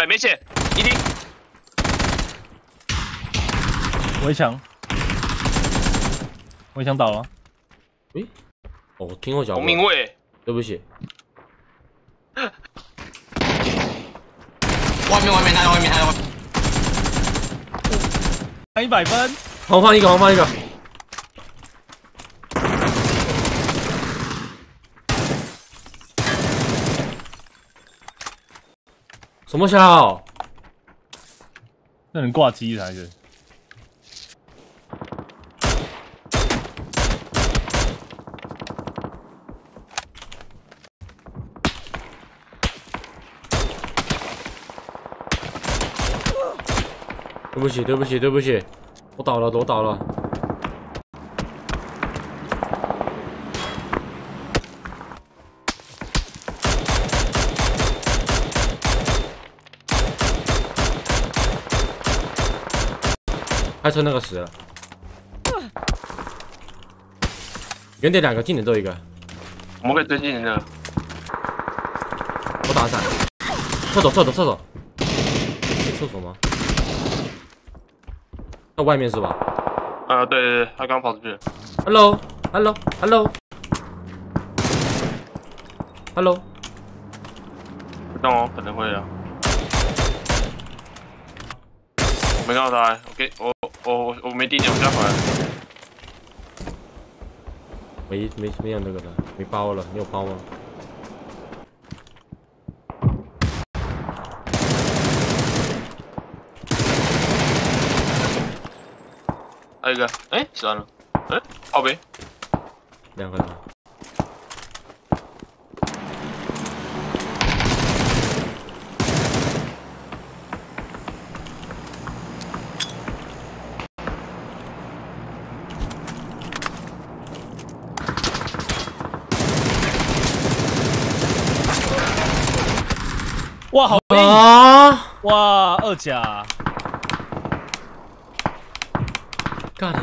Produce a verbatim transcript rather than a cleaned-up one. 来没血，一滴。围墙，围墙倒了。诶、欸，哦，我听我讲。红明卫，对不起。外面，外面，他在外面，他在外面。一百分，红放一个，红放一个。什么小？那人挂机还是？对不起，对不起，对不起，我倒了，我倒了。开车那个死了，原点两个，近点都一个，我们可以追近人的。我打伞，厕所，厕所，厕所，是厕所吗？ 在外面是吧？啊，对对对，他刚跑出去。Hello，Hello，Hello，Hello， 不动哦，可能会啊。我没看到他，我给我我我我没盯见，我下回来。没没没有那个的，没包了，你有包吗？ 还有一个，哎，死完了，哎，靠北，两个人，哇，好硬啊！哇，二甲。God.